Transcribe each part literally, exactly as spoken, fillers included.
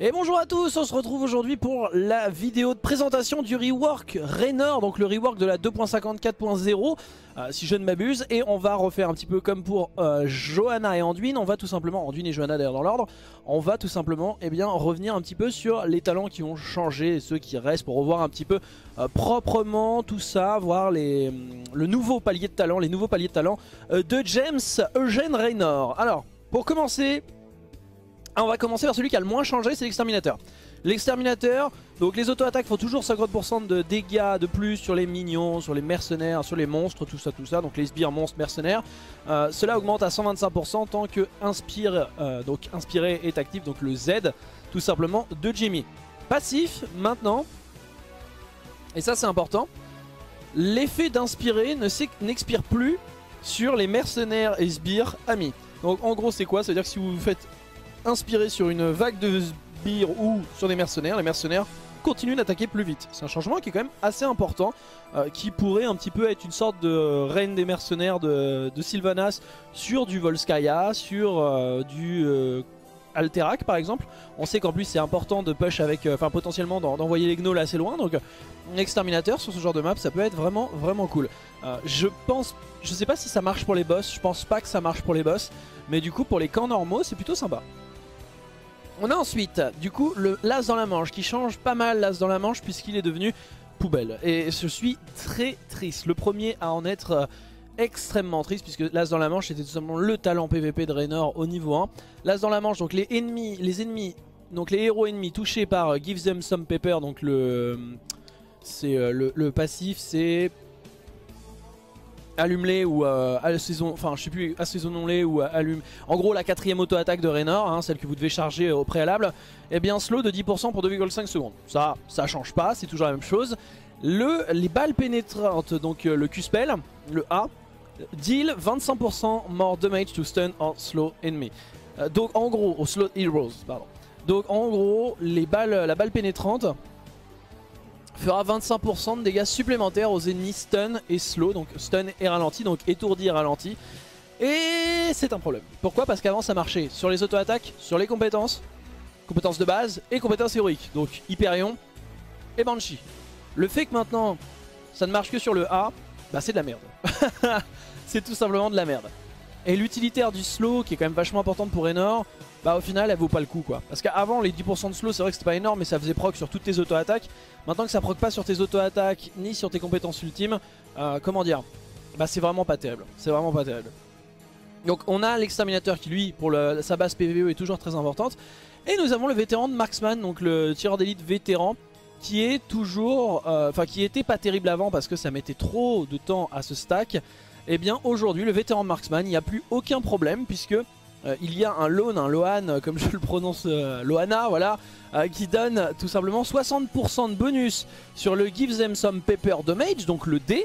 Et bonjour à tous, on se retrouve aujourd'hui pour la vidéo de présentation du rework Raynor, donc le rework de la deux point cinquante-quatre point zéro euh, si je ne m'abuse, et on va refaire un petit peu comme pour euh, Johanna et Anduin, on va tout simplement, Anduin et Johanna d'ailleurs dans l'ordre, on va tout simplement eh bien, revenir un petit peu sur les talents qui ont changé et ceux qui restent pour revoir un petit peu euh, proprement tout ça, voir les, le nouveau palier de talent, les nouveaux paliers de talent euh, de James Eugene Raynor. Alors, pour commencer... on va commencer par celui qui a le moins changé, c'est l'exterminateur. L'exterminateur, donc les auto-attaques font toujours cinquante pour cent de dégâts de plus sur les minions, sur les mercenaires, sur les monstres, tout ça, tout ça. Donc les sbires, monstres, mercenaires. Euh, cela augmente à cent vingt-cinq pour cent tant que Inspire, euh, donc Inspiré est actif, donc le Z, tout simplement, de Jimmy. Passif, maintenant, et ça c'est important, l'effet d'Inspiré n'expire plus sur les mercenaires et sbires amis. Donc en gros c'est quoi? C'est-à-dire que si vous faites... inspiré sur une vague de sbires ou sur des mercenaires, les mercenaires continuent d'attaquer plus vite. C'est un changement qui est quand même assez important, euh, qui pourrait un petit peu être une sorte de reine des mercenaires de, de Sylvanas sur du Volskaya, sur euh, du euh, Alterac par exemple. On sait qu'en plus c'est important de push avec, enfin euh, potentiellement d'envoyer les gnolls assez loin, donc l'exterminateur sur ce genre de map ça peut être vraiment vraiment cool. Euh, je pense, je sais pas si ça marche pour les boss, je pense pas que ça marche pour les boss, mais du coup pour les camps normaux c'est plutôt sympa. On a ensuite, du coup, l'as dans la manche, qui change pas mal l'as dans la manche puisqu'il est devenu poubelle. Et je suis très triste, le premier à en être euh, extrêmement triste, puisque l'as dans la manche était tout simplement le talent P V P de Raynor au niveau un. L'as dans la manche, donc les ennemis, les ennemis, donc les héros ennemis touchés par euh, Give Them Some Paper, donc le, c'est, euh, le, le passif, c'est... allume-les ou euh, assaisonne, enfin je sais plus, assaisonnons-les ou euh, allume. En gros la quatrième auto-attaque de Raynor, hein, celle que vous devez charger euh, au préalable, eh bien slow de dix pour cent pour deux virgule cinq secondes. Ça, ça change pas, c'est toujours la même chose. Le, les balles pénétrantes, donc euh, le Q-Spell, le A, deal vingt-cinq pour cent more damage to stun or slow enemy. Euh, donc en gros, au slow heroes, pardon. Donc en gros, les balles, la balle pénétrante fera vingt-cinq pour cent de dégâts supplémentaires aux ennemis stun et slow, donc stun et ralenti, donc étourdi et ralenti. Et c'est un problème. Pourquoi? Parce qu'avant ça marchait sur les auto-attaques, sur les compétences, compétences de base et compétences héroïques, donc Hyperion et Banshee. Le fait que maintenant ça ne marche que sur le A, bah c'est de la merde. C'est tout simplement de la merde. Et l'utilitaire du slow, qui est quand même vachement importante pour Raynor, bah au final elle vaut pas le coup quoi. Parce qu'avant les dix pour cent de slow c'est vrai que c'était pas énorme mais ça faisait proc sur toutes tes auto-attaques. Maintenant que ça proc pas sur tes auto-attaques ni sur tes compétences ultimes, euh, comment dire, bah c'est vraiment pas terrible, c'est vraiment pas terrible. Donc on a l'exterminateur qui lui pour le, sa base P V E est toujours très importante. Et nous avons le vétéran de Marksman, donc le tireur d'élite vétéran, qui est toujours, enfin euh, qui était pas terrible avant parce que ça mettait trop de temps à se stack. Et bien aujourd'hui le vétéran de Marksman, il n'y a plus aucun problème puisque... Euh, il y a un loan, un Lohan, comme je le prononce, euh, Loana, voilà, euh, qui donne tout simplement soixante pour cent de bonus sur le Give Them Some Paper Damage, donc le D.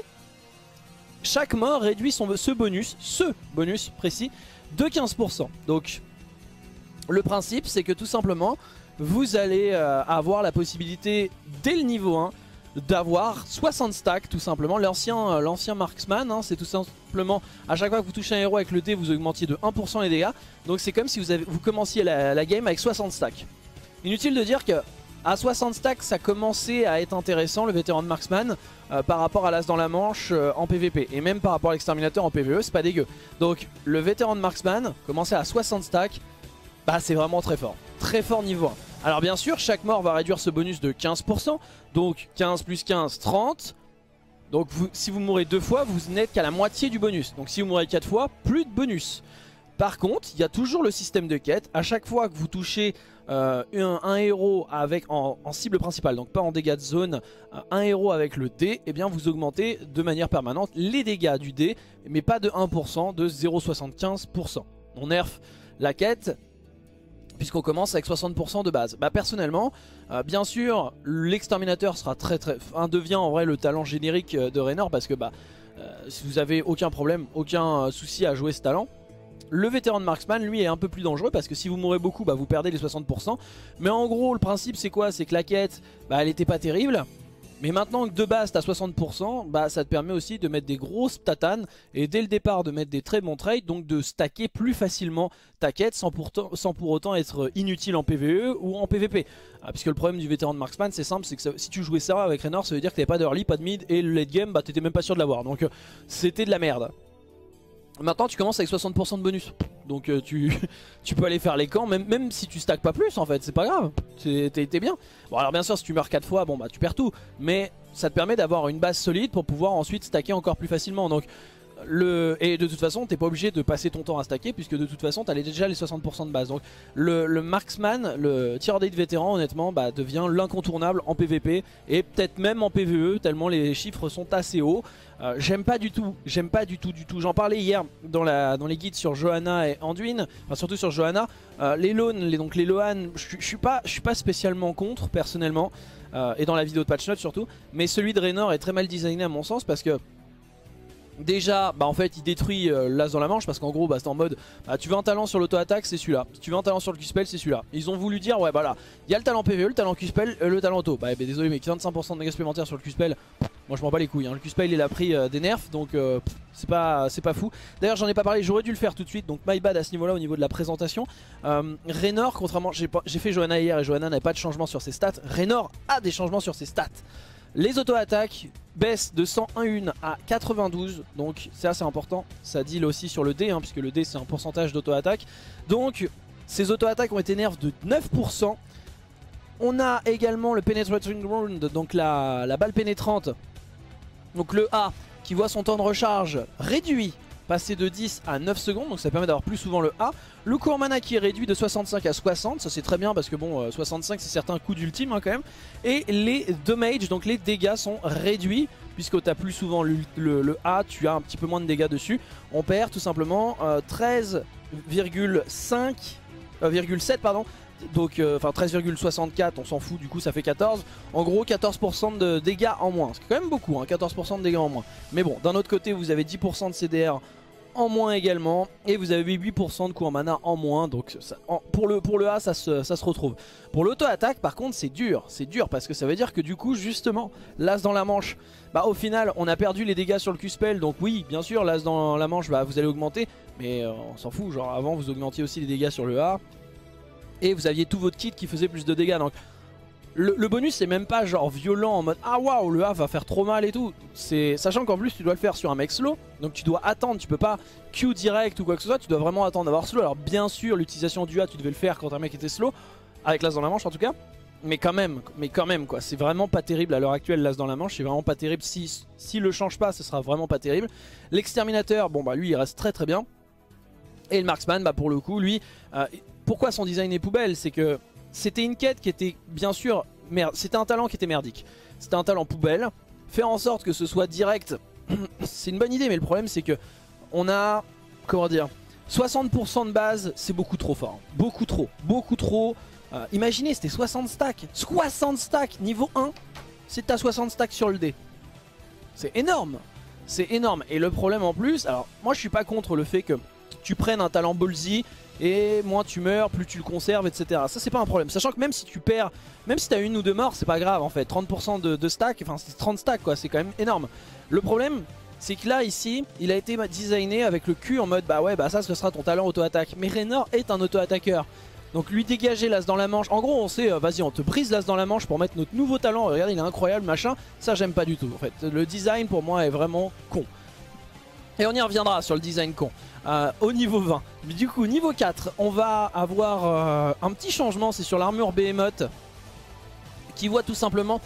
Chaque mort réduit son, ce bonus, ce bonus précis, de quinze pour cent. Donc, le principe, c'est que tout simplement, vous allez euh, avoir la possibilité, dès le niveau un, d'avoir soixante stacks tout simplement. L'ancien euh, marksman, hein, c'est tout simplement à chaque fois que vous touchez un héros avec le dé vous augmentiez de un pour cent les dégâts, donc c'est comme si vous, avez, vous commenciez la, la game avec soixante stacks. Inutile de dire que à soixante stacks ça commençait à être intéressant le vétéran de marksman euh, par rapport à l'as dans la manche euh, en P V P et même par rapport à l'exterminateur en P V E, c'est pas dégueu. Donc le vétéran de marksman commençait à soixante stacks, bah c'est vraiment très fort, très fort niveau un. Alors bien sûr, chaque mort va réduire ce bonus de quinze pour cent, donc quinze plus quinze, trente. Donc vous, si vous mourrez deux fois, vous n'êtes qu'à la moitié du bonus. Donc si vous mourrez quatre fois, plus de bonus. Par contre, il y a toujours le système de quête. À chaque fois que vous touchez euh, un, un héros avec en, en cible principale, donc pas en dégâts de zone, un héros avec le dé, eh bien vous augmentez de manière permanente les dégâts du dé, mais pas de un pour cent, de zéro virgule soixante-quinze pour cent. On nerf la quête puisqu'on commence avec soixante pour cent de base. Bah personnellement, euh, bien sûr, l'exterminateur sera très très... Enfin, devient en vrai le talent générique de Raynor parce que bah euh, si vous avez aucun problème, aucun souci à jouer ce talent. Le vétéran de Marksman, lui, est un peu plus dangereux parce que si vous mourrez beaucoup, bah vous perdez les soixante pour cent. Mais en gros, le principe c'est quoi? C'est que la quête, bah elle était pas terrible. Mais maintenant que de base t'as soixante pour cent, bah ça te permet aussi de mettre des grosses tatanes et dès le départ de mettre des très bons trades, donc de stacker plus facilement ta quête sans pour, sans pour autant être inutile en PvE ou en PvP. Ah, puisque le problème du vétéran de marksman c'est simple, c'est que ça, si tu jouais ça avec Raynor, ça veut dire que t'avais pas d'early, pas de mid et le late game bah t'étais même pas sûr de l'avoir, donc euh, c'était de la merde. Maintenant tu commences avec soixante pour cent de bonus, donc euh, tu, tu peux aller faire les camps, même, même si tu stacks pas plus en fait, c'est pas grave, t'es bien. Bon alors bien sûr si tu meurs quatre fois, bon bah tu perds tout, mais ça te permet d'avoir une base solide pour pouvoir ensuite stacker encore plus facilement. Donc, le, et de toute façon t'es pas obligé de passer ton temps à stacker puisque de toute façon t'as déjà les soixante pour cent de base. Donc le, le marksman, le tireur d'élite vétéran honnêtement bah, devient l'incontournable en PvP et peut-être même en PvE tellement les chiffres sont assez hauts. Euh, j'aime pas du tout, j'aime pas du tout du tout. J'en parlais hier dans, la, dans les guides sur Johanna et Anduin, enfin surtout sur Johanna. Euh, les loans, les, donc les Lohan, je suis pas, pas spécialement contre personnellement euh, et dans la vidéo de patch note surtout. Mais celui de Raynor est très mal designé à mon sens parce que déjà, bah en fait il détruit euh, l'as dans la manche parce qu'en gros bah c'est en mode bah, tu veux un talent sur l'auto-attaque c'est celui-là, si tu veux un talent sur le Q-Spell c'est celui-là. Ils ont voulu dire ouais bah là, il y a le talent PvE, le talent Q-Spell, euh, le talent auto. Bah, bah désolé mais vingt-cinq pour cent de dégâts supplémentaires sur le Q-Spell, moi je m'en bats les couilles hein. Le Q-Spell il a pris euh, des nerfs donc euh, c'est pas, c'est pas fou. D'ailleurs j'en ai pas parlé, j'aurais dû le faire tout de suite donc my bad à ce niveau-là au niveau de la présentation. euh, Raynor, contrairement, j'ai fait Johanna hier et Johanna n'avait pas de changement sur ses stats, Raynor a des changements sur ses stats. Les auto-attaques baissent de cent un à quatre-vingt-douze, donc c'est assez important, ça deal aussi sur le dé, hein, puisque le dé c'est un pourcentage d'auto-attaque. Donc ces auto-attaques ont été nerfs de neuf pour cent, on a également le Penetrating Round, donc la, la balle pénétrante, donc le A qui voit son temps de recharge réduit, passer de dix à neuf secondes, donc ça permet d'avoir plus souvent le A. Le coût en mana qui est réduit de soixante-cinq à soixante, ça c'est très bien parce que bon, soixante-cinq c'est certains coups d'ultime hein, quand même. Et les damage, donc les dégâts sont réduits, puisque tu as plus souvent le, le, le A, tu as un petit peu moins de dégâts dessus. On perd tout simplement euh, treize virgule cinq, euh, virgule sept pardon, donc enfin euh, treize virgule soixante-quatre, on s'en fout, du coup ça fait quatorze, en gros quatorze pour cent de dégâts en moins, c'est quand même beaucoup hein, quatorze pour cent de dégâts en moins, mais bon d'un autre côté vous avez dix pour cent de C D R en moins également et vous avez huit pour cent de coût en mana en moins, donc ça, en, pour, le, pour le A ça se, ça se retrouve. Pour l'auto-attaque par contre c'est dur, c'est dur parce que ça veut dire que du coup justement l'as dans la manche, bah au final on a perdu les dégâts sur le Q-Spell, donc oui bien sûr l'as dans la manche bah, vous allez augmenter, mais euh, on s'en fout, genre avant vous augmentiez aussi les dégâts sur le A. Et vous aviez tout votre kit qui faisait plus de dégâts. Donc le, le bonus c'est même pas genre violent en mode ah waouh le A va faire trop mal et tout. Sachant qu'en plus tu dois le faire sur un mec slow, donc tu dois attendre, tu peux pas Q direct ou quoi que ce soit, tu dois vraiment attendre d'avoir slow. Alors bien sûr l'utilisation du A tu devais le faire quand un mec était slow, avec l'as dans la manche en tout cas. Mais quand même, mais quand même quoi, c'est vraiment pas terrible à l'heure actuelle l'as dans la manche, c'est vraiment pas terrible. Si, si le change pas ce sera vraiment pas terrible. L'exterminateur, bon bah lui il reste très très bien. Et le marksman bah pour le coup lui... Euh, pourquoi son design est poubelle, c'est que c'était une quête qui était bien sûr, c'était un talent qui était merdique, c'était un talent poubelle, faire en sorte que ce soit direct, c'est une bonne idée mais le problème c'est que on a, comment dire, soixante pour cent de base c'est beaucoup trop fort, beaucoup trop, beaucoup trop, euh, imaginez c'était soixante stacks, soixante stacks niveau un, c'est à soixante stacks sur le dé, c'est énorme, c'est énorme et le problème en plus, alors moi je suis pas contre le fait que tu prennes un talent ballsy et moins tu meurs, plus tu le conserves, et cetera. Ça c'est pas un problème, sachant que même si tu perds, même si t'as une ou deux morts, c'est pas grave en fait, trente pour cent de, de stack, enfin c'est trente stacks quoi, c'est quand même énorme. Le problème, c'est que là ici, il a été designé avec le cul en mode bah ouais bah ça ce sera ton talent auto-attaque, mais Raynor est un auto-attaqueur. Donc lui dégager l'as dans la manche, en gros on sait, euh, vas-y on te brise l'as dans la manche pour mettre notre nouveau talent, regarde il est incroyable machin, ça j'aime pas du tout en fait, le design pour moi est vraiment con. Et on y reviendra sur le design con euh, au niveau vingt. Mais du coup niveau quatre on va avoir euh, un petit changement, c'est sur l'armure Behemoth qui voit tout simplement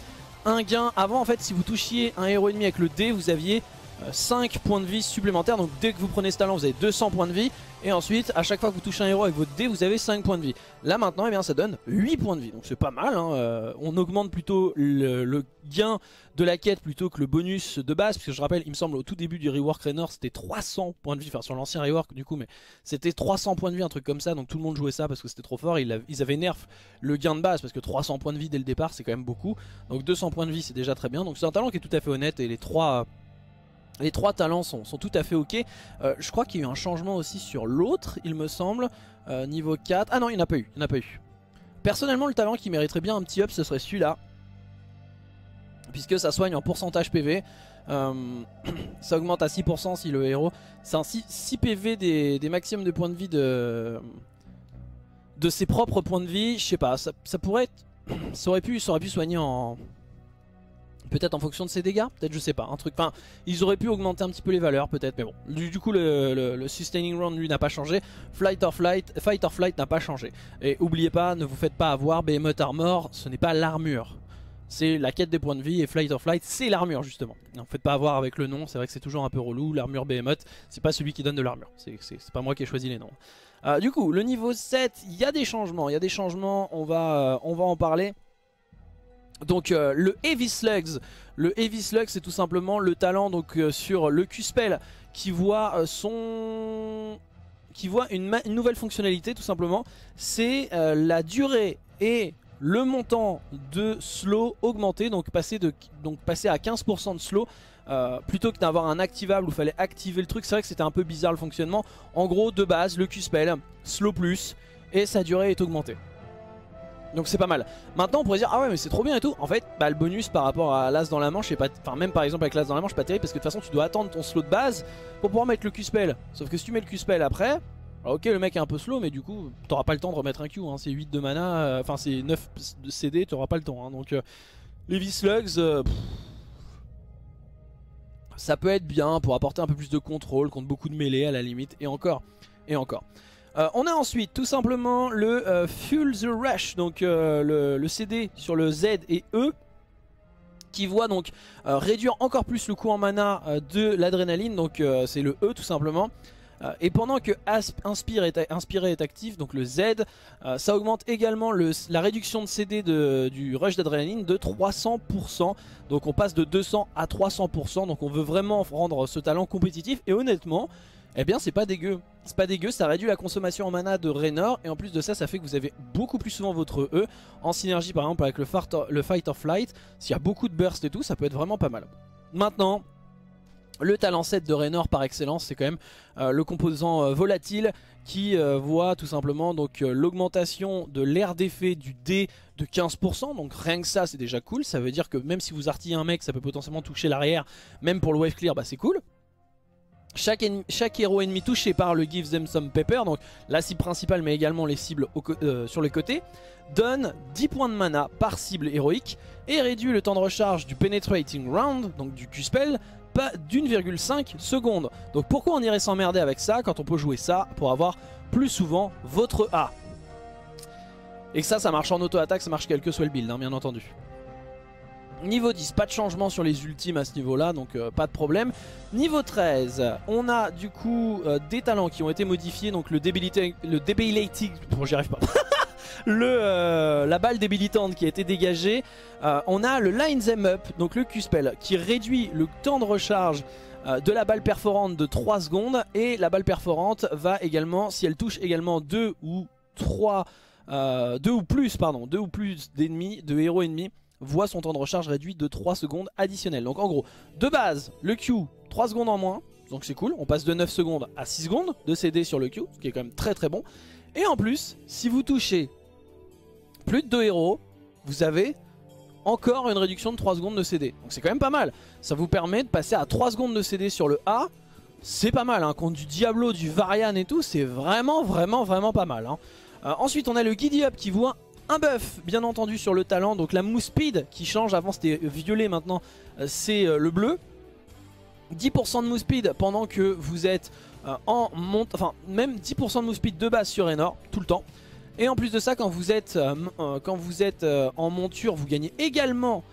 un gain. Avant en fait si vous touchiez un héros ennemi avec le dé vous aviez euh, cinq points de vie supplémentaires. Donc dès que vous prenez ce talent vous avez deux cents points de vie. Et ensuite à chaque fois que vous touchez un héros avec votre dé vous avez cinq points de vie. Là maintenant eh bien, ça donne huit points de vie. Donc c'est pas mal hein. euh, On augmente plutôt le, le gain de la quête plutôt que le bonus de base, parce que je rappelle il me semble au tout début du rework Raynor c'était trois cents points de vie, enfin sur l'ancien rework du coup, mais c'était trois cents points de vie un truc comme ça, donc tout le monde jouait ça parce que c'était trop fort. Ils avaient nerf le gain de base parce que trois cents points de vie dès le départ c'est quand même beaucoup, donc deux cents points de vie c'est déjà très bien, donc c'est un talent qui est tout à fait honnête et les trois les trois talents sont, sont tout à fait ok. euh, Je crois qu'il y a eu un changement aussi sur l'autre il me semble, euh, niveau quatre, ah non il n'y en a pas eu, il n'y en a pas eu. Personnellement le talent qui mériterait bien un petit up ce serait celui-là, puisque ça soigne en pourcentage P V. Euh, ça augmente à six pour cent si le héros... C'est un six, six P V des, des maximums de points de vie de... de ses propres points de vie. Je sais pas, ça, ça pourrait être... Ça aurait pu, ça aurait pu soigner en... Peut-être en fonction de ses dégâts, peut-être, je sais pas, un truc. Enfin, ils auraient pu augmenter un petit peu les valeurs, peut-être, mais bon. Du, du coup, le, le, le sustaining round, lui, n'a pas changé. Flight or flight, fight or flight n'a pas changé. Et oubliez pas, ne vous faites pas avoir. Behemoth Armor, ce n'est pas l'armure. C'est la quête des points de vie, et flight or flight, c'est l'armure, justement. Ne vous faites pas avoir avec le nom, c'est vrai que c'est toujours un peu relou. L'armure Behemoth, c'est pas celui qui donne de l'armure. C'est pas moi qui ai choisi les noms. Euh, du coup, le niveau sept, il y a des changements. Il y a des changements, on va, euh, on va en parler. Donc euh, le Heavy Slugs, le Heavy Slugs c'est tout simplement le talent donc euh, sur le Q-Spell qui voit euh, son... qui voit une, une nouvelle fonctionnalité tout simplement, c'est euh, la durée et le montant de slow augmenté, donc passer, de... donc passer à quinze pour cent de slow. Euh, plutôt que d'avoir un activable où il fallait activer le truc, c'est vrai que c'était un peu bizarre le fonctionnement. En gros, de base, le Q-Spell, slow plus, et sa durée est augmentée. Donc c'est pas mal. Maintenant on pourrait dire ah ouais mais c'est trop bien et tout. En fait bah, le bonus par rapport à l'as dans la manche est pas, enfin même par exemple avec l'as dans la manche pas terrible, parce que de toute façon tu dois attendre ton slow de base pour pouvoir mettre le Q-Spell. Sauf que si tu mets le Q-Spell après, alors ok le mec est un peu slow mais du coup t'auras pas le temps de remettre un Q hein. C'est huit de mana, enfin euh, c'est neuf de C D, t'auras pas le temps hein. Donc euh, les V-Slugs euh, ça peut être bien pour apporter un peu plus de contrôle contre beaucoup de mêlées à la limite. Et encore, et encore. Euh, on a ensuite tout simplement le euh, Fuel the Rush, donc euh, le, le C D sur le Z et E, qui voit donc euh, réduire encore plus le coût en mana euh, de l'adrénaline, donc euh, c'est le E tout simplement. Euh, et pendant que Inspire est, Inspirer est actif, donc le Z, euh, ça augmente également le, la réduction de C D de, du rush d'adrénaline de trois cents pour cent. Donc on passe de deux cents à trois cents pour cent, donc on veut vraiment rendre ce talent compétitif et honnêtement... Eh bien c'est pas dégueu, c'est pas dégueu, ça réduit la consommation en mana de Raynor et en plus de ça, ça fait que vous avez beaucoup plus souvent votre E en synergie par exemple avec le, or, le Fight or Flight, s'il y a beaucoup de burst et tout, ça peut être vraiment pas mal. Maintenant, le talent sept de Raynor par excellence, c'est quand même euh, le composant euh, volatile qui euh, voit tout simplement donc euh, l'augmentation de l'air d'effet du dé de quinze pour cent, donc rien que ça c'est déjà cool, ça veut dire que même si vous artillez un mec, ça peut potentiellement toucher l'arrière, même pour le wave clear, bah c'est cool. Chaque, ennemi, chaque héros ennemi touché par le Gives Them Some Pepper, donc la cible principale mais également les cibles au, euh, sur les côtés, donne dix points de mana par cible héroïque et réduit le temps de recharge du Penetrating Round, donc du Q-Spell, d'une virgule cinq secondes. Donc pourquoi on irait s'emmerder avec ça quand on peut jouer ça pour avoir plus souvent votre A? Et que ça, ça marche en auto-attaque, ça marche quel que soit le build, hein, bien entendu. Niveau dix, pas de changement sur les ultimes à ce niveau-là, donc euh, pas de problème. Niveau treize, on a du coup euh, des talents qui ont été modifiés, donc le débilité, le débilating, bon j'y arrive pas, le, euh, la balle débilitante qui a été dégagée. Euh, on a le Line Them Up, donc le Q-Spell, qui réduit le temps de recharge euh, de la balle perforante de trois secondes, et la balle perforante va également, si elle touche également deux ou trois, euh, deux ou plus, pardon, deux ou plus d'ennemis, de héros ennemis, voit son temps de recharge réduit de trois secondes additionnelles. Donc en gros, de base, le Q, trois secondes en moins, donc c'est cool, on passe de neuf secondes à six secondes de C D sur le Q, ce qui est quand même très très bon. Et en plus, si vous touchez plus de deux héros, vous avez encore une réduction de trois secondes de C D. Donc c'est quand même pas mal, ça vous permet de passer à trois secondes de C D sur le A, c'est pas mal, hein. Contre du Diablo, du Varian et tout, c'est vraiment vraiment vraiment pas mal, hein. Euh, ensuite on a le Giddy Up qui voit un buff bien entendu sur le talent, donc la move speed qui change, avant c'était violet, maintenant c'est le bleu. dix pour cent de move speed pendant que vous êtes en monte, enfin même dix pour cent de move speed de base sur Raynor, tout le temps. Et en plus de ça quand vous êtes, quand vous êtes en monture vous gagnez également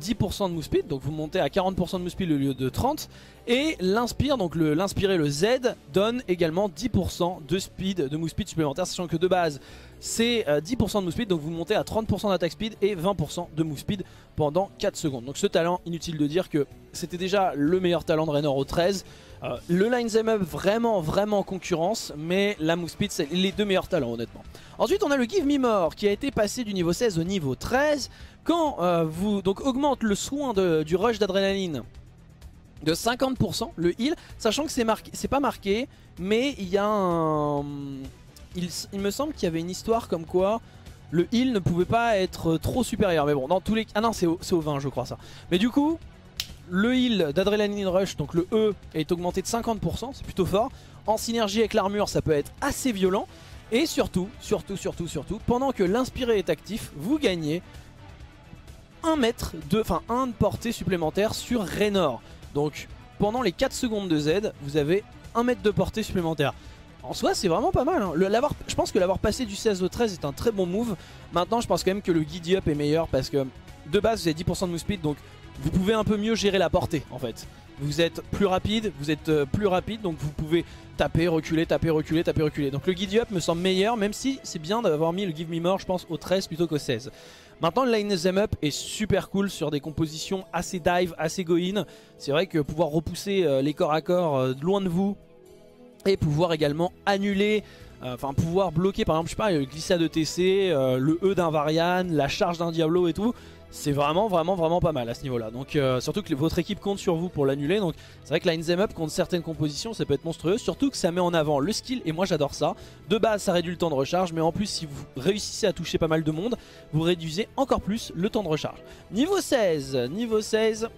dix pour cent de move speed, donc vous montez à quarante pour cent de move speed au lieu de trente. Et l'inspire, donc l'inspirer, le, le Z, donne également dix pour cent de speed, de move speed supplémentaire, sachant que de base c'est dix pour cent de move speed, donc vous montez à trente pour cent d'attaque speed et vingt pour cent de move speed pendant quatre secondes. Donc ce talent, inutile de dire que c'était déjà le meilleur talent de Raynor au treize. euh, Le Line Them Up vraiment vraiment en concurrence, mais la move speed c'est les deux meilleurs talents honnêtement. Ensuite on a le Give Me More qui a été passé du niveau seize au niveau treize. Quand euh, vous donc augmente le soin de, du rush d'adrénaline de cinquante pour cent, le heal, sachant que c'est marqué, c'est pas marqué, mais il y a un... Il, il me semble qu'il y avait une histoire comme quoi le heal ne pouvait pas être trop supérieur. Mais bon, dans tous les... Ah non, c'est au, au vingt je crois ça. Mais du coup, le heal d'Adrenaline Rush, donc le E, est augmenté de cinquante pour cent, c'est plutôt fort. En synergie avec l'armure, ça peut être assez violent. Et surtout, surtout, surtout, surtout, pendant que l'inspiré est actif, vous gagnez un mètre de... Enfin, un de portée supplémentaire sur Raynor. Donc, pendant les quatre secondes de Z, vous avez un mètre de portée supplémentaire. En soi, c'est vraiment pas mal. Hein. Le, je pense que l'avoir passé du seize au treize est un très bon move. Maintenant, je pense quand même que le Giddy Up est meilleur parce que de base, vous avez dix pour cent de move speed, donc vous pouvez un peu mieux gérer la portée en fait. Vous êtes plus rapide, vous êtes euh, plus rapide, donc vous pouvez taper, reculer, taper, reculer, taper, reculer. Donc le Giddy Up me semble meilleur, même si c'est bien d'avoir mis le Give Me More, je pense, au treize plutôt qu'au seize. Maintenant, le Line Them Up est super cool sur des compositions assez dive, assez go-in. C'est vrai que pouvoir repousser euh, les corps à corps euh, loin de vous et pouvoir également annuler, euh, enfin pouvoir bloquer par exemple, je sais pas, le glissade de T C, euh, le E d'un Varian, la charge d'un Diablo et tout. C'est vraiment vraiment vraiment pas mal à ce niveau là. Donc euh, surtout que votre équipe compte sur vous pour l'annuler. Donc c'est vrai que Line Them Up contre certaines compositions ça peut être monstrueux. Surtout que ça met en avant le skill et moi j'adore ça. De base ça réduit le temps de recharge, mais en plus si vous réussissez à toucher pas mal de monde, vous réduisez encore plus le temps de recharge. Niveau seize, niveau seize.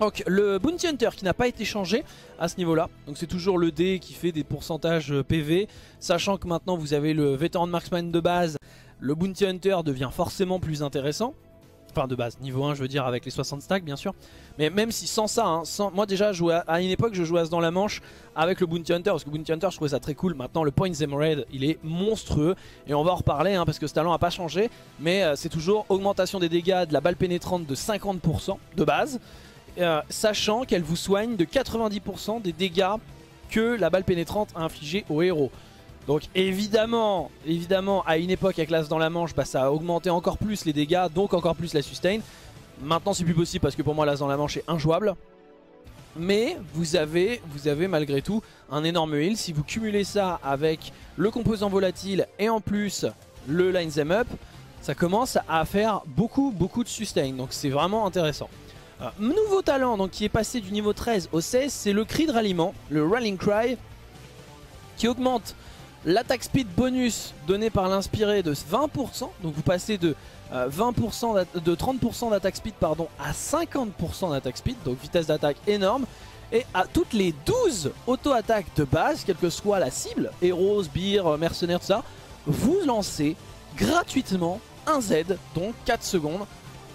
Donc le Bounty Hunter qui n'a pas été changé à ce niveau là. Donc c'est toujours le dé qui fait des pourcentages P V. Sachant que maintenant vous avez le Veteran Marksman de base, le Bounty Hunter devient forcément plus intéressant. Enfin de base, niveau un je veux dire avec les soixante stacks bien sûr. Mais même si sans ça, hein, sans... moi déjà jouais à... à une époque je jouais à ce dans la manche avec le Bounty Hunter. Parce que Bounty Hunter je trouvais ça très cool. Maintenant le Point Them Raid il est monstrueux. Et on va en reparler hein, parce que ce talent n'a pas changé. Mais euh, c'est toujours augmentation des dégâts de la balle pénétrante de cinquante pour cent de base. Euh, sachant qu'elle vous soigne de quatre-vingt-dix pour cent des dégâts que la balle pénétrante a infligé au héros. Donc évidemment, évidemment, à une époque avec l'As dans la manche, bah, ça a augmenté encore plus les dégâts, donc encore plus la sustain. Maintenant c'est plus possible parce que pour moi l'As dans la manche est injouable. Mais vous avez, vous avez malgré tout un énorme heal. Si vous cumulez ça avec le composant volatile et en plus le Line Them Up, ça commence à faire beaucoup, beaucoup de sustain. Donc c'est vraiment intéressant. Euh, nouveau talent donc, qui est passé du niveau treize au seize, c'est le cri de ralliement, le Rallying Cry, qui augmente l'attaque speed bonus donné par l'inspiré de vingt pour cent, donc vous passez de, euh, vingt pour cent de trente pour cent d'attaque speed pardon, à cinquante pour cent d'attaque speed, donc vitesse d'attaque énorme, et à toutes les douze auto-attaques de base, quelle que soit la cible, héros, sbires, mercenaires, tout ça, vous lancez gratuitement un Z, donc quatre secondes,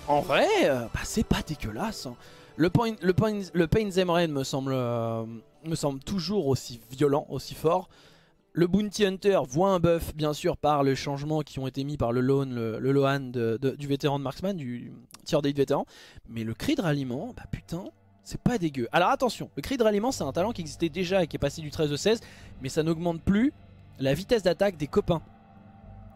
en vrai, euh, bah, c'est pas dégueulasse. Hein. Le point, le point, le Pain Them Raid me semble, euh, me semble toujours aussi violent, aussi fort. Le Bounty Hunter voit un buff bien sûr par les changements qui ont été mis par le Lohan, le, le Lohan de, de, du vétéran de Marksman, du tir d'élite vétéran. Mais le cri de ralliement, bah putain, c'est pas dégueu. Alors attention, le cri de ralliement c'est un talent qui existait déjà et qui est passé du treize au seize, mais ça n'augmente plus la vitesse d'attaque des copains.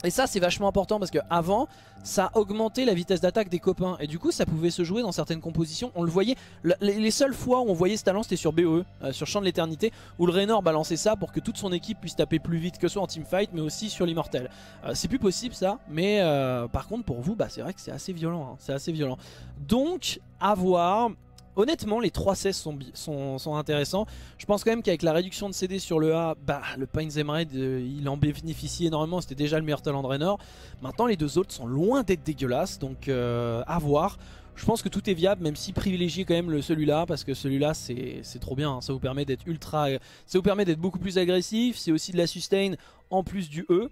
Et ça c'est vachement important parce qu'avant ça augmentait la vitesse d'attaque des copains et du coup ça pouvait se jouer dans certaines compositions. On le voyait, le, les, les seules fois où on voyait ce talent c'était sur B O E, euh, sur Champ de l'Éternité, où le Raynor balançait ça pour que toute son équipe puisse taper plus vite, que ce soit en teamfight mais aussi sur l'immortel. euh, C'est plus possible ça, mais euh, par contre pour vous bah, c'est vrai que c'est assez violent, hein, c'est assez violent. Donc à voir. Honnêtement les trois seize sont, sont, sont intéressants. Je pense quand même qu'avec la réduction de C D sur le A, bah, le Pain Them Raid euh, il en bénéficie énormément. C'était déjà le meilleur talent de Raynor. Maintenant les deux autres sont loin d'être dégueulasses. Donc euh, à voir. Je pense que tout est viable, même si privilégiez quand même celui-là, parce que celui-là c'est trop bien, hein. Ça vous permet d'être ultra, ça vous permet d'être beaucoup plus agressif. C'est aussi de la sustain en plus du E.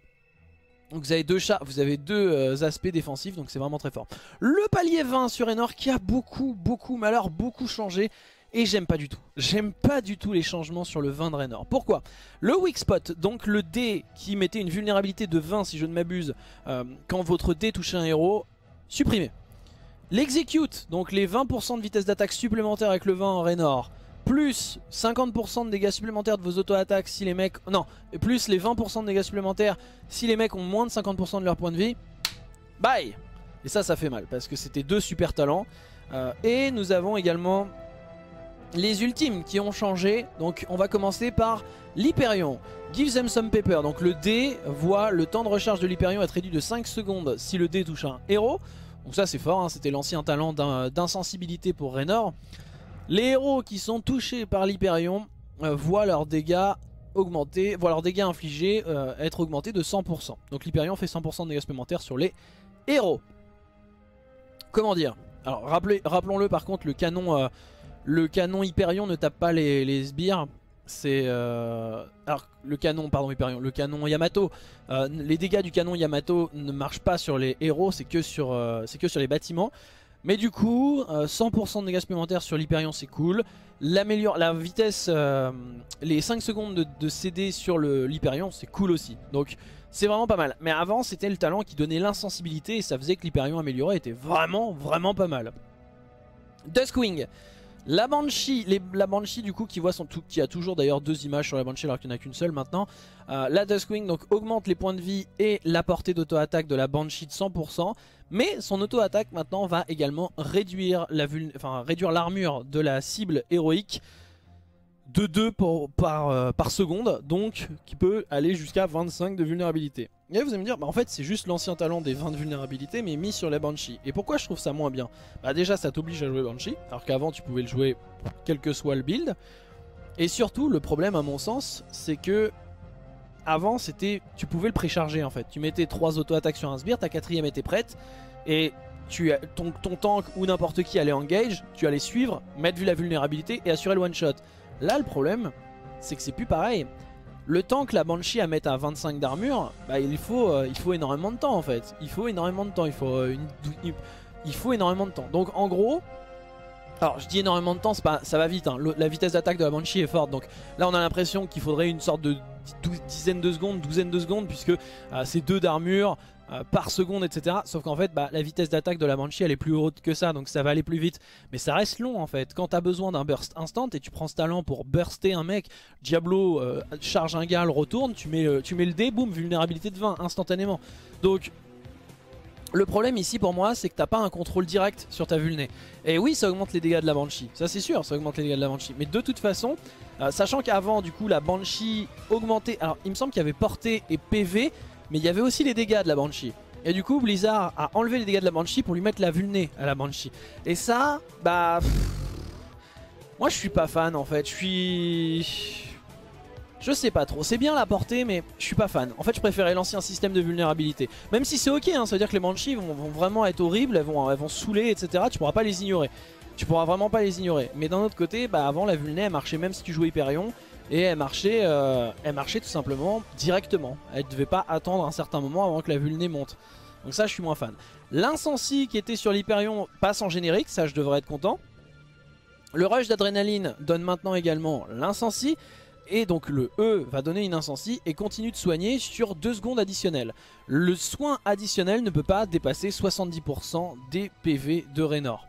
Donc vous avez deux chats, vous avez deux euh, aspects défensifs, donc c'est vraiment très fort. Le palier vingt sur Raynor qui a beaucoup, beaucoup, mais alors beaucoup changé. Et j'aime pas du tout, j'aime pas du tout les changements sur le vingt de Raynor. Pourquoi? Le weak spot, donc le dé qui mettait une vulnérabilité de vingt si je ne m'abuse, euh, quand votre dé touchait un héros, supprimé. L'execute, donc les vingt pour cent de vitesse d'attaque supplémentaire avec le vingt en Raynor, plus cinquante pour cent de dégâts supplémentaires de vos auto-attaques si les mecs... Non, plus les vingt pour cent de dégâts supplémentaires si les mecs ont moins de cinquante pour cent de leur point de vie. Bye. Et ça, ça fait mal parce que c'était deux super talents. Euh, et nous avons également les ultimes qui ont changé. Donc on va commencer par l'Hyperion. Give them some paper. Donc le dé voit le temps de recharge de l'Hyperion être réduit de cinq secondes si le dé touche un héros. Donc ça c'est fort, hein, c'était l'ancien talent d'insensibilité pour Raynor. Les héros qui sont touchés par l'Hyperion euh, voient leurs dégâts augmenter, voir leurs dégâts infligés euh, être augmentés de cent pour cent. Donc l'Hyperion fait cent pour cent de dégâts supplémentaires sur les héros. Comment dire? Alors rappelons-le par contre, le canon, euh, le canon Hyperion ne tape pas les, les sbires. C'est euh, alors le canon, pardon Hyperion, le canon Yamato. Euh, les dégâts du canon Yamato ne marchent pas sur les héros, c'est que sur, euh, c'est que sur les bâtiments. Mais du coup, euh, cent pour cent de dégâts supplémentaires sur l'Hyperion, c'est cool. La vitesse, euh, les cinq secondes de, de C D sur l'Hyperion, c'est cool aussi. Donc c'est vraiment pas mal. Mais avant, c'était le talent qui donnait l'insensibilité et ça faisait que l'Hyperion amélioré était vraiment, vraiment pas mal. Duskwing. La Banshee, les, la Banshee du coup qui, voit son tout, qui a toujours d'ailleurs deux images sur la Banshee alors qu'il n'y en a qu'une seule maintenant. Euh, la Duskwing donc augmente les points de vie et la portée d'auto-attaque de la Banshee de cent pour cent. Mais son auto-attaque maintenant va également réduire la vulné... enfin, réduire l'armure de la cible héroïque de deux pour, par, euh, par seconde. Donc qui peut aller jusqu'à vingt-cinq de vulnérabilité. Et là, vous allez me dire, bah en fait c'est juste l'ancien talent des vingt de vulnérabilité mais mis sur la Banshee. Et pourquoi je trouve ça moins bien? Bah déjà ça t'oblige à jouer Banshee, alors qu'avant tu pouvais le jouer quel que soit le build. Et surtout le problème à mon sens, c'est que avant c'était, tu pouvais le précharger en fait. Tu mettais trois auto-attaques sur un sbire, ta quatrième était prête. Et tu, ton, ton tank ou n'importe qui allait engage, tu allais suivre, mettre la vulnérabilité et assurer le one-shot. Là le problème, c'est que c'est plus pareil. Le temps que la Banshee à mettre à vingt-cinq d'armure, bah il faut, euh, il faut énormément de temps en fait. Il faut énormément de temps, il faut, euh, une, une, il faut énormément de temps. Donc en gros, alors je dis énormément de temps, pas, ça va vite, hein. Le, la vitesse d'attaque de la Banshee est forte. Donc là on a l'impression qu'il faudrait une sorte de dizaine de secondes, douzaine de secondes, puisque euh, c'est deux d'armure euh, par seconde, et cetera. Sauf qu'en fait bah, la vitesse d'attaque de la Banshee elle est plus haute que ça, donc ça va aller plus vite. Mais ça reste long en fait, quand t'as besoin d'un burst instant et tu prends ce talent pour burster un mec, Diablo euh, charge un gars, le retourne, tu mets, euh, tu mets le dé, boum, vulnérabilité de vingt instantanément. Donc le problème ici pour moi c'est que t'as pas un contrôle direct sur ta vulné. Et oui ça augmente les dégâts de la Banshee, ça c'est sûr, ça augmente les dégâts de la Banshee. Mais de toute façon, euh, sachant qu'avant du coup la Banshee augmentait, alors il me semble qu'il y avait portée et P V, mais il y avait aussi les dégâts de la Banshee. Et du coup Blizzard a enlevé les dégâts de la Banshee pour lui mettre la vulné à la Banshee. Et ça, bah... Pff, moi je suis pas fan en fait, je suis... Je sais pas trop, c'est bien la portée mais je suis pas fan. En fait je préférais lancer un système de vulnérabilité. Même si c'est ok, hein, ça veut dire que les Banshees vont, vont vraiment être horribles, elles vont, elles vont saouler, et cetera. Tu pourras pas les ignorer. Tu pourras vraiment pas les ignorer. Mais d'un autre côté, bah avant la vulné elle marchait même si tu jouais Hyperion. Et elle marchait, euh, elle marchait tout simplement directement. Elle devait pas attendre un certain moment avant que la vulné monte. Donc ça je suis moins fan. L'insensi qui était sur l'Hyperion passe en générique, ça je devrais être content. Le rush d'adrénaline donne maintenant également l'insensi. Et donc le E va donner une insensi et continue de soigner sur deux secondes additionnelles. Le soin additionnel ne peut pas dépasser soixante-dix pour cent des P V de Raynor.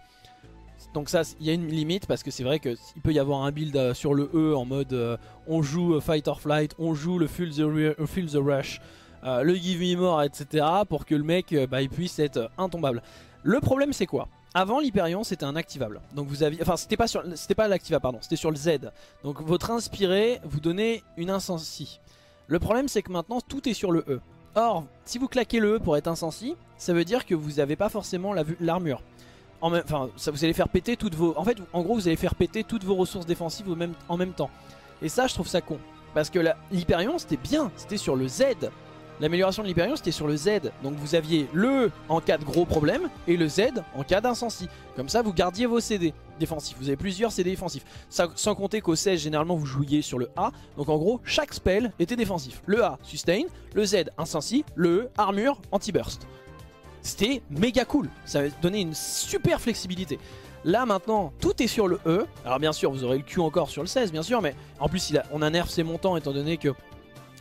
Donc ça, il y a une limite parce que c'est vrai qu'il peut y avoir un build sur le E en mode euh, on joue Fight or Flight, on joue le Feel the, feel the Rush, euh, le Give Me More, et cetera. Pour que le mec bah, il puisse être intombable. Le problème c'est quoi ? Avant l'Hyperion c'était un activable, donc vous aviez, enfin c'était pas sur, c'était pas l'activable pardon, c'était sur le Z. Donc votre inspiré vous donnait une insensi. Le problème c'est que maintenant tout est sur le E. Or si vous claquez le E pour être insensi, ça veut dire que vous n'avez pas forcément l'armure. En même, enfin ça vous allez faire péter toutes vos, en fait en gros vous allez faire péter toutes vos ressources défensives au même, en même temps. Et ça je trouve ça con, parce que l'Hyperion c'était bien, c'était sur le Z. L'amélioration de l'Hyperion c'était sur le Z, donc vous aviez le E en cas de gros problème et le Z en cas d'insensi. Comme ça vous gardiez vos C D défensifs, vous avez plusieurs C D défensifs. Ça, sans compter qu'au seize généralement vous jouiez sur le A, donc en gros chaque spell était défensif. Le A sustain, le Z insensi, le E armure anti-burst. C'était méga cool, ça donnait une super flexibilité. Là maintenant tout est sur le E, alors bien sûr vous aurez le Q encore sur le seize bien sûr, mais en plus il a, on a nerf ses montants étant donné que,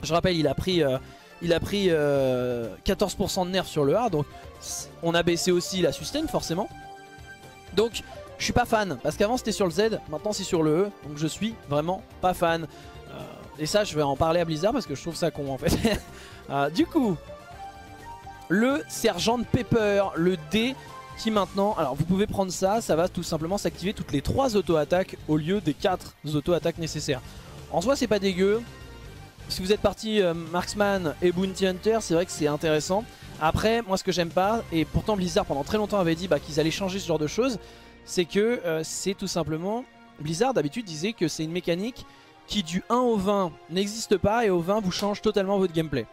je rappelle il a pris... Euh, Il a pris euh, quatorze pour cent de nerf sur le A, donc on a baissé aussi la sustain forcément. Donc je suis pas fan, parce qu'avant c'était sur le Z, maintenant c'est sur le E, donc je suis vraiment pas fan. Euh, et ça je vais en parler à Blizzard parce que je trouve ça con en fait. euh, du coup, le sergent de Pepper, le D qui maintenant, alors vous pouvez prendre ça, ça va tout simplement s'activer toutes les trois auto-attaques au lieu des quatre auto-attaques nécessaires. En soi c'est pas dégueu. Si vous êtes parti euh, Marksman et Bounty Hunter, c'est vrai que c'est intéressant. Après, moi ce que j'aime pas, et pourtant Blizzard pendant très longtemps avait dit bah, qu'ils allaient changer ce genre de choses, c'est que euh, c'est tout simplement... Blizzard d'habitude disait que c'est une mécanique qui du un au vingt n'existe pas et au vingt vous change totalement votre gameplay.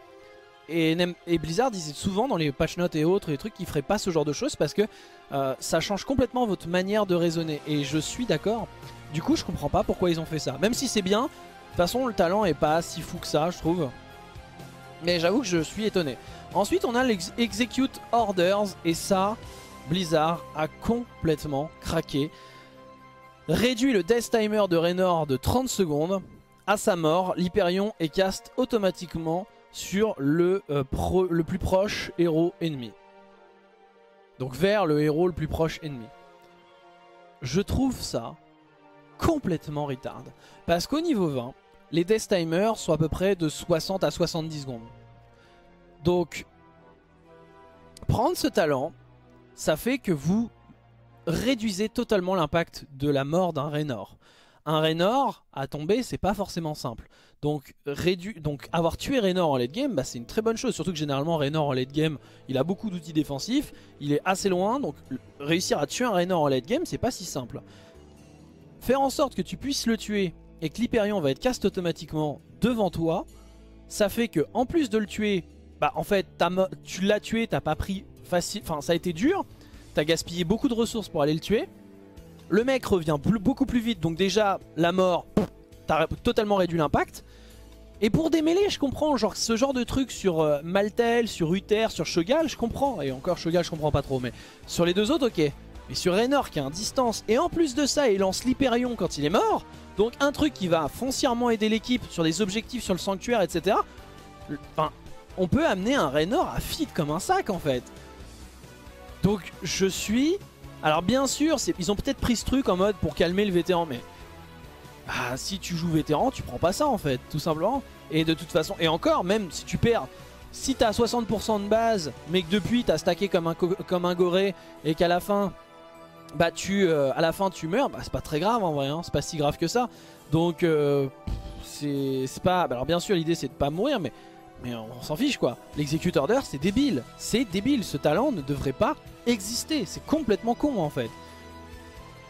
Et, et Blizzard disait souvent dans les patch notes et autres les trucs qu'ils feraient pas ce genre de choses parce que euh, ça change complètement votre manière de raisonner. Et je suis d'accord. Du coup je comprends pas pourquoi ils ont fait ça. Même si c'est bien, de toute façon le talent est pas si fou que ça je trouve. Mais j'avoue que je suis étonné. Ensuite on a l'ex- Execute Orders et ça Blizzard a complètement craqué. Réduit le Death Timer de Raynor de trente secondes. À sa mort, l'Hyperion est cast automatiquement sur le, euh, pro, le plus proche héros ennemi. Donc vers le héros le plus proche ennemi. Je trouve ça complètement retard. Parce qu'au niveau vingt, les Death Timers sont à peu près de soixante à soixante-dix secondes. Donc, prendre ce talent, ça fait que vous réduisez totalement l'impact de la mort d'un Raynor. Un Raynor à tomber, c'est pas forcément simple. Donc, rédu... Donc avoir tué Raynor en late game, bah, c'est une très bonne chose. Surtout que généralement Raynor en late game, il a beaucoup d'outils défensifs, il est assez loin. Donc réussir à tuer un Raynor en late game, c'est pas si simple. Faire en sorte que tu puisses le tuer et que l'Hyperion va être cast automatiquement devant toi, ça fait que en plus de le tuer, bah en fait mo... tu l'as tué, t'as pas pris facile, enfin ça a été dur. T'as gaspillé beaucoup de ressources pour aller le tuer. Le mec revient plus, beaucoup plus vite. Donc déjà la mort, t'as totalement réduit l'impact. Et pour démêler je comprends, genre ce genre de truc sur euh, Malthael, sur Uther, sur Shogal, je comprends. Et encore Shogal je comprends pas trop, mais sur les deux autres ok. Mais sur Raynor qui a un distance, et en plus de ça il lance l'Hyperion quand il est mort. Donc un truc qui va foncièrement aider l'équipe sur des objectifs, sur le sanctuaire, et cetera. Enfin, on peut amener un Raynor à feed comme un sac en fait. Donc je suis... Alors bien sûr, ils ont peut-être pris ce truc en mode pour calmer le vétéran, mais... Bah, si tu joues vétéran, tu prends pas ça en fait, tout simplement. Et de toute façon, et encore, même si tu perds... Si t'as soixante pour cent de base, mais que depuis t'as stacké comme un, comme un goré, et qu'à la fin... Bah tu... Euh, à la fin tu meurs, bah c'est pas très grave en vrai, hein, c'est pas si grave que ça. Donc... Euh, c'est pas... Bah, alors bien sûr, l'idée c'est de pas mourir, mais... Mais on s'en fiche quoi, l'execute order c'est débile, c'est débile, ce talent ne devrait pas exister, c'est complètement con en fait.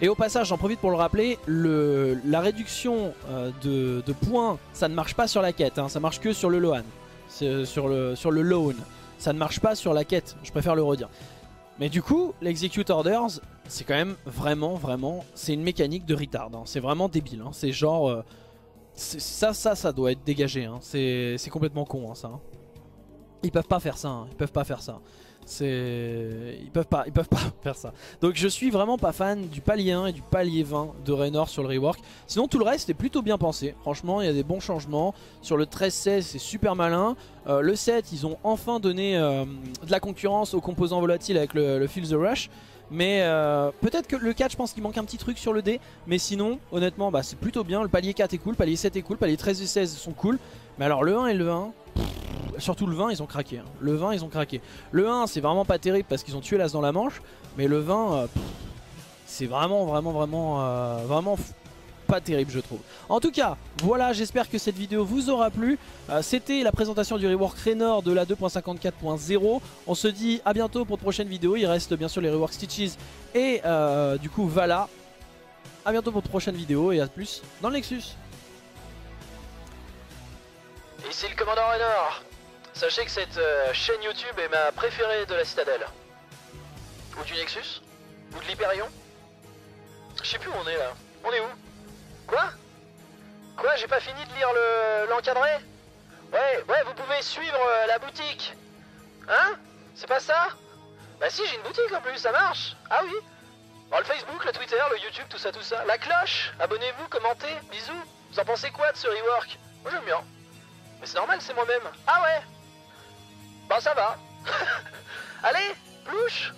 Et au passage j'en profite pour le rappeler, le, la réduction euh, de, de points, ça ne marche pas sur la quête, hein, ça marche que sur le loan, euh, sur, le, sur le loan, ça ne marche pas sur la quête, je préfère le redire. Mais du coup l'execute orders c'est quand même vraiment vraiment, c'est une mécanique de retard, hein, c'est vraiment débile, hein, c'est genre... Euh, Ça, ça, ça doit être dégagé, hein. C'est complètement con hein, ça. Hein. Ils peuvent pas faire ça, hein. Ils peuvent pas faire ça. Ils peuvent pas, ils peuvent pas faire ça. Donc je suis vraiment pas fan du palier un et du palier vingt de Raynor sur le rework. Sinon tout le reste est plutôt bien pensé. Franchement il y a des bons changements. Sur le treize seize c'est super malin. Euh, le sept ils ont enfin donné euh, de la concurrence aux composants volatiles avec le, le Feel the Rush. Mais euh, peut-être que le quatre je pense qu'il manque un petit truc sur le dé. Mais sinon honnêtement bah, c'est plutôt bien. Le palier quatre est cool, le palier sept est cool, le palier treize et seize sont cool. Mais alors le un et le un, surtout le vingt ils ont craqué hein. Le vingt ils ont craqué. Le un c'est vraiment pas terrible parce qu'ils ont tué l'as dans la manche. Mais le vingt euh, c'est vraiment vraiment vraiment euh, vraiment pas terrible je trouve. En tout cas voilà, j'espère que cette vidéo vous aura plu. euh, C'était la présentation du rework Raynor de la deux point cinquante-quatre point zéro. On se dit à bientôt pour de prochaines vidéos. Il reste bien sûr les rework Stitches et euh, du coup Vala. À bientôt pour de prochaines vidéos et à plus dans le Nexus. Ici le commandant Raynor. Sachez que cette euh, chaîne YouTube est ma préférée de la Citadelle. Ou du Nexus. Ou de l'Hyperion. Je sais plus où on est là. On est où? Quoi? Quoi? J'ai pas fini de lire le l'encadré? Ouais, ouais, vous pouvez suivre euh, la boutique. Hein? C'est pas ça? Bah si, j'ai une boutique en plus, ça marche. Ah oui. Bon, le Facebook, le Twitter, le YouTube, tout ça, tout ça. La cloche. Abonnez-vous, commentez, bisous. Vous en pensez quoi de ce rework? Moi j'aime bien. Mais c'est normal, c'est moi-même. Ah ouais? Bah ça va. Allez, plouche.